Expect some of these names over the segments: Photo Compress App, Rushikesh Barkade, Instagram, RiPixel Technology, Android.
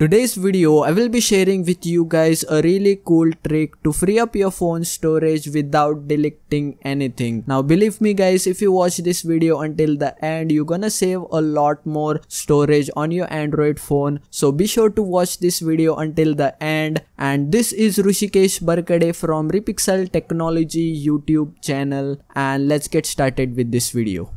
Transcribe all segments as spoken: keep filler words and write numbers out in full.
Today's video, I will be sharing with you guys a really cool trick to free up your phone storage without deleting anything. Now believe me guys, if you watch this video until the end, you're gonna save a lot more storage on your Android phone. So be sure to watch this video until the end. And this is Rushikesh Barkade from RiPixel Technology YouTube channel, and let's get started with this video.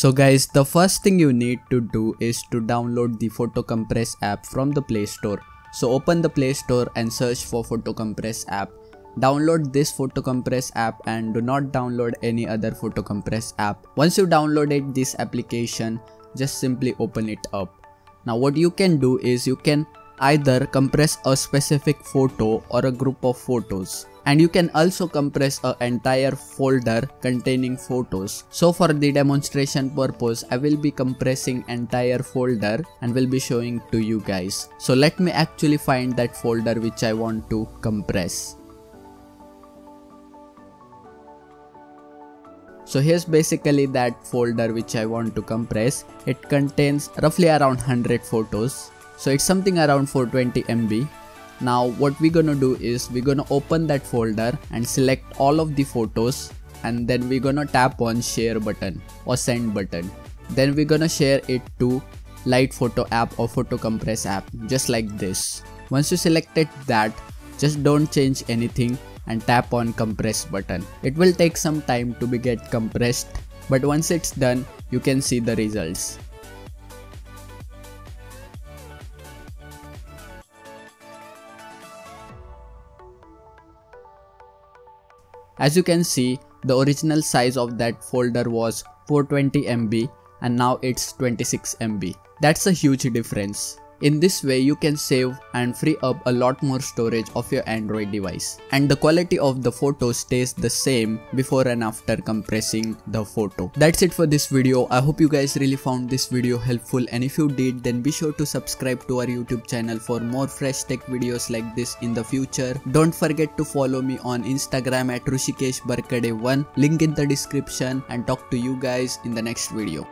So guys, the first thing you need to do is to download the Photo Compress app from the Play Store. So open the Play Store and search for Photo Compress app. Download this Photo Compress app and do not download any other Photo Compress app. Once you downloaded this application, just simply open it up. Now what you can do is you can either compress a specific photo or a group of photos, and you can also compress an entire folder containing photos. So for the demonstration purpose, I will be compressing entire folder and will be showing to you guys. So let me actually find that folder which I want to compress. So here's basically that folder which I want to compress. It contains roughly around one hundred photos. So it's something around four hundred twenty M B. Now what we're gonna do is we're gonna open that folder and select all of the photos, and then we're gonna tap on share button or send button. Then we're gonna share it to Light Photo app or Photo Compress app, just like this. Once you selected that, just don't change anything and tap on compress button. It will take some time to be get compressed, but once it's done, you can see the results. As you can see, the original size of that folder was four hundred twenty M B and now it's twenty-six M B. That's a huge difference. In this way, you can save and free up a lot more storage of your Android device. And the quality of the photo stays the same before and after compressing the photo. That's it for this video. I hope you guys really found this video helpful, and if you did, then be sure to subscribe to our YouTube channel for more fresh tech videos like this in the future. Don't forget to follow me on Instagram at Rushikesh Barkade one. Link in the description, and talk to you guys in the next video.